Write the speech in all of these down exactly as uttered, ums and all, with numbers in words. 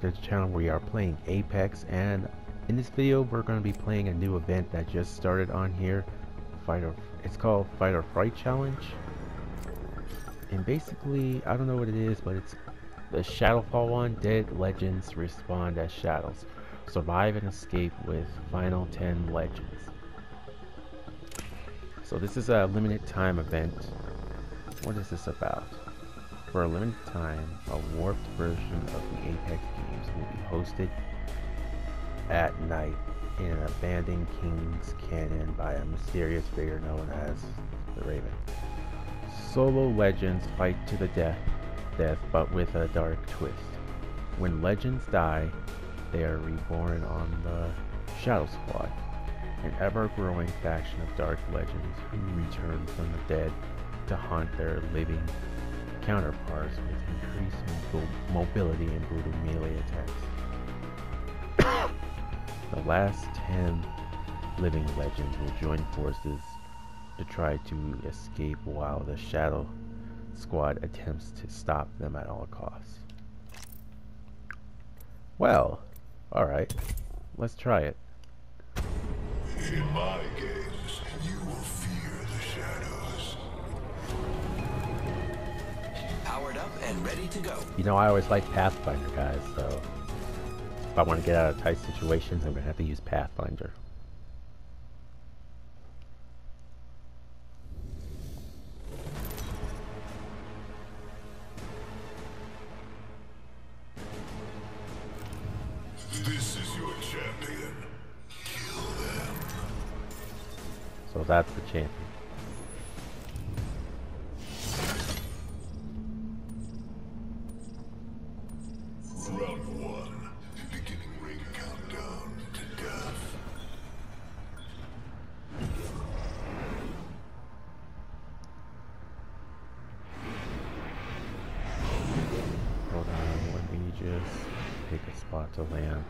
back to the channel. We are playing Apex, and in this video we're going to be playing a new event that just started on here. Fight or it's called Fight or Fright Challenge, and basically I don't know what it is, but it's the Shadowfall one. Dead legends respond as shadows. Survive and escape with final ten legends. So this is a limited time event. What is this about? For a limited time, a warped version of the Apex games will be hosted at night in an abandoned King's Canyon by a mysterious figure known as the Raven. Solo legends fight to the death, death but with a dark twist. When legends die, they are reborn on the Shadow Squad, an ever-growing faction of dark legends who return from the dead to haunt their living counterparts with increased mobility and brutal melee attacks. The last ten living legends will join forces to try to escape while the Shadow Squad attempts to stop them at all costs. Well, alright, let's try it. In my games, you will fear the shadows. Powered up and ready to go. You know, I always like Pathfinder, guys, so if I want to get out of tight situations, I'm going to have to use Pathfinder. This is your champion. Kill them. So that's the champion. Round one. Beginning ring countdown to death. Hold on, let me just pick a spot to land.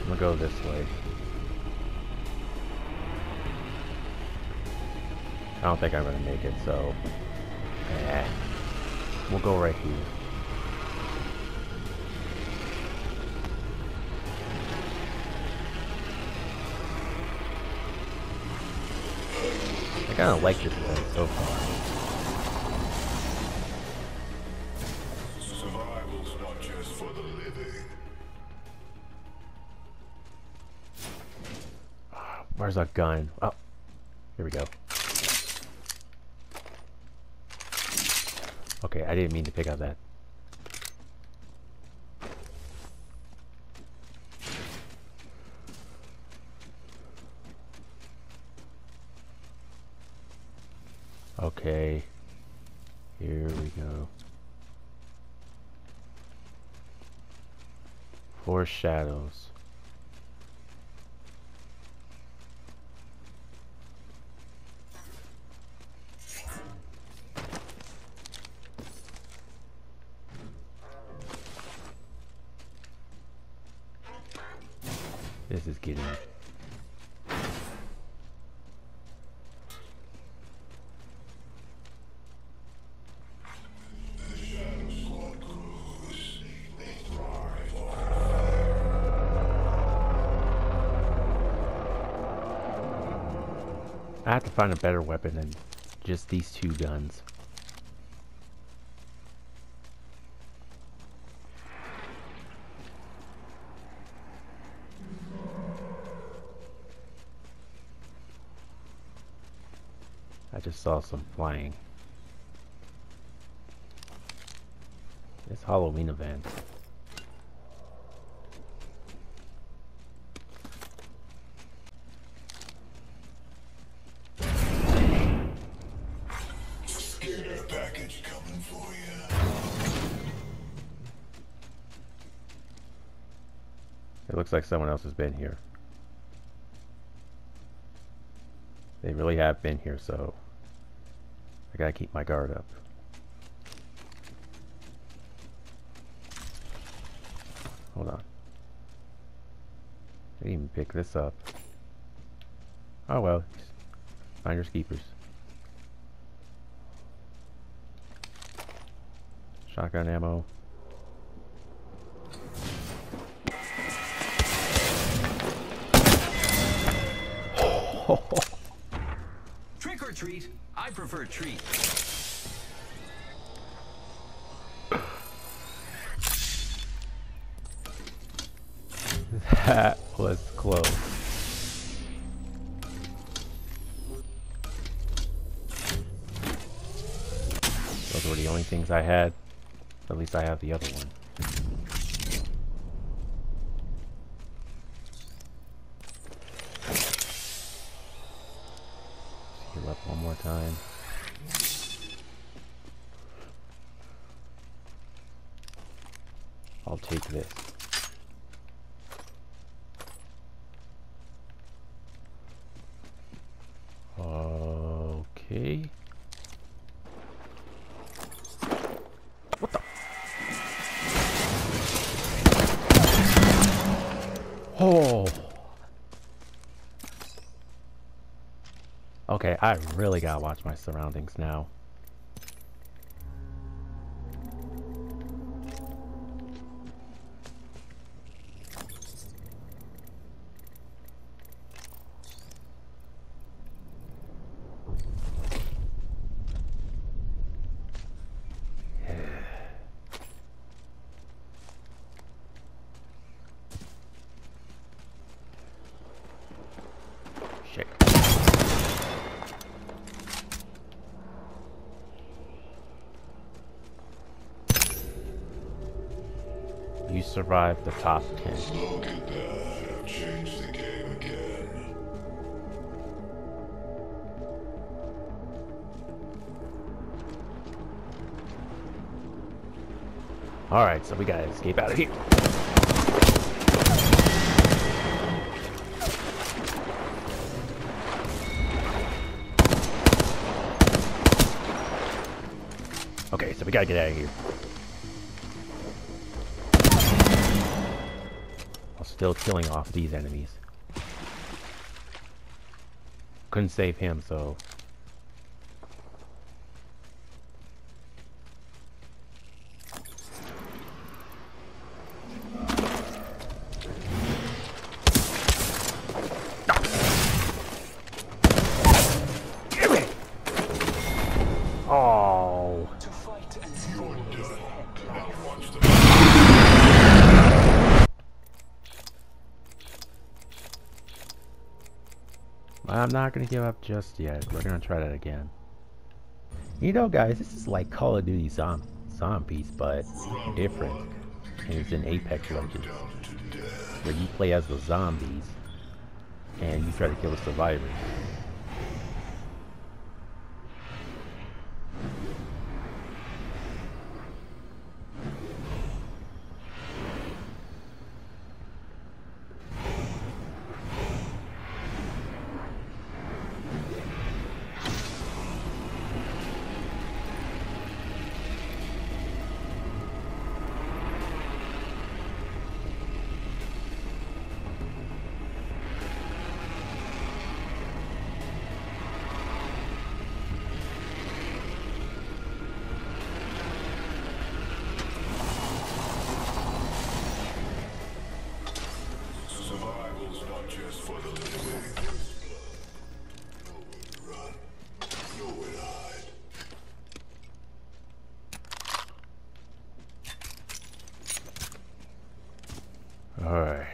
I'm gonna go this way. I don't think I'm gonna make it, so eh. We'll go right here. I kinda like this one so far. Survival's not just for the living. Where's a gun? Oh, here we go. Okay, I didn't mean to pick up that. Okay, here we go. Four shadows. This is getting... I have to find a better weapon than just these two guns. I just saw some flying. It's Halloween event. Scanner package coming for you. It looks like someone else has been here. They really have been here, so I gotta keep my guard up. Hold on. I didn't even pick this up. Oh well. Finders keepers. Shotgun ammo. Trick or treat? I prefer treat. That was close. Those were the only things I had. At least I have the other one. Heal up one more time. I'll take this. Okay. What the? Oh. Okay, I really gotta watch my surroundings now. You survived the top ten. Slow and die have changed the game again. Alright, so we gotta escape out of here. Okay, so we gotta get out of here. Still killing off these enemies. Couldn't save him, so... I'm not gonna give up just yet. We're gonna try that again. You know, guys, this is like Call of Duty Zom Zombies, but different. And it's in Apex Legends, where you play as the zombies and you try to kill the survivors. Alright.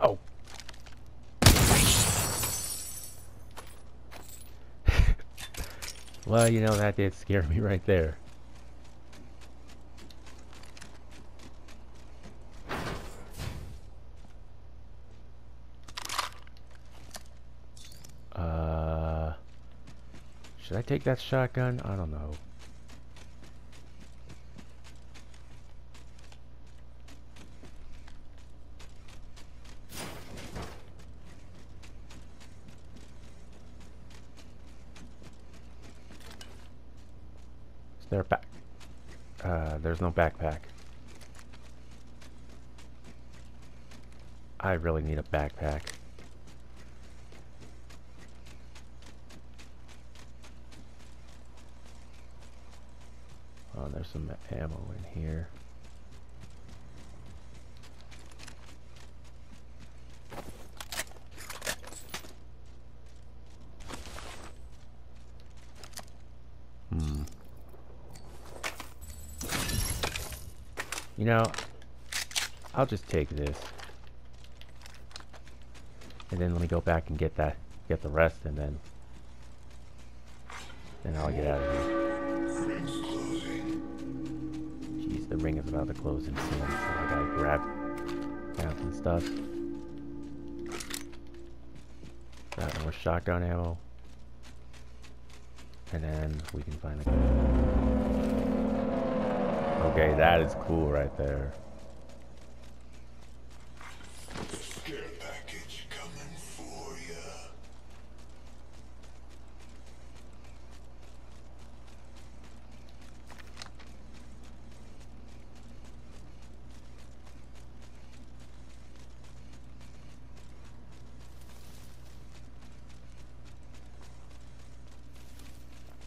Oh. Well, you know, that did scare me right there. Should I take that shotgun? I don't know. Stare back. Uh, there's no backpack. I really need a backpack. Oh, there's some ammo in here. Hmm. You know, I'll just take this. And then let me go back and get that, get the rest, and then, then I'll get out of here. Jeez, the ring is about to close in soon, so I gotta grab, grab some stuff. That more shotgun ammo, and then we can find a gun. Okay, that is cool right there.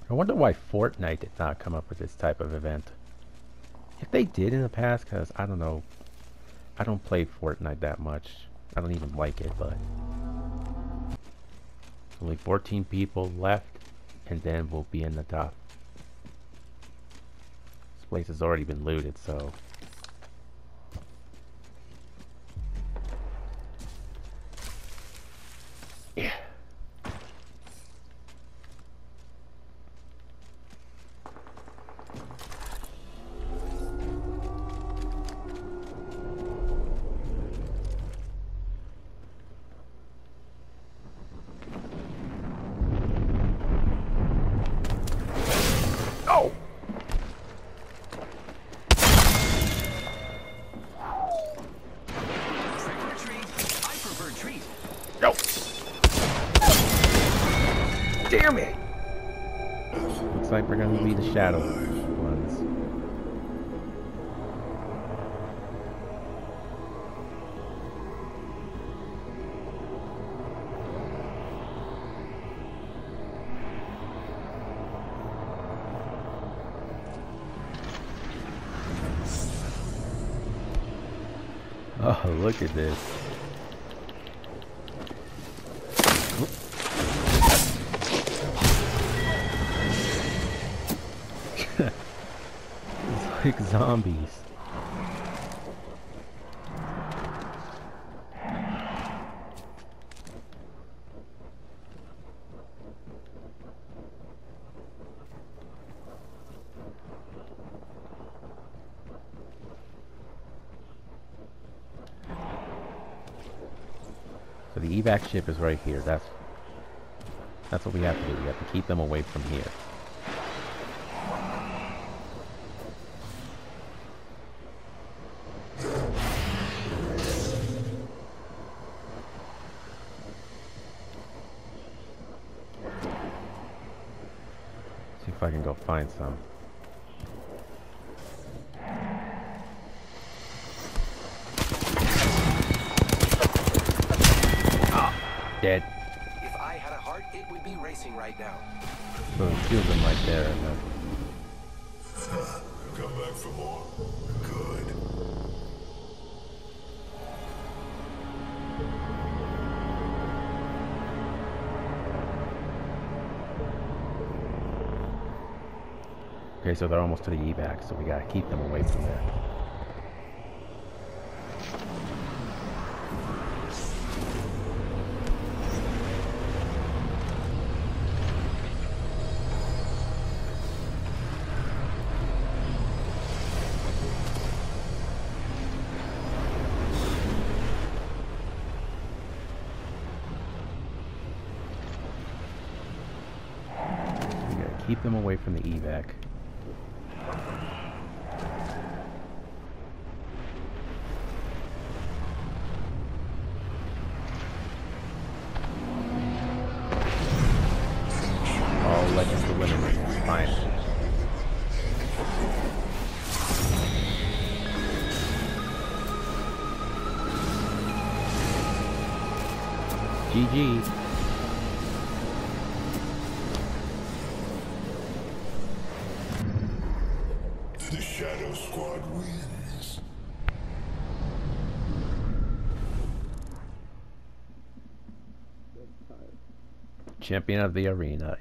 I wonder why Fortnite did not come up with this type of event. If they did in the past, because I don't know, I don't play Fortnite that much. I don't even like it, but only fourteen people left, and then we'll be in the top. This place has already been looted, so yeah. Damn it! Looks like we're gonna be the shadow ones. Oh, look at this. Like zombies. So the evac ship is right here. That's that's what we have to do. We have to keep them away from here. I can go find some. Oh, dead. If I had a heart, it would be racing right now. So it kills them right there. And then... Come back for more. Good. Okay, so they're almost to the evac, so we gotta keep them away from there. We gotta keep them away from the evac. Legends to win it. Fine. G G. The Shadow Squad wins. Champion of the arena.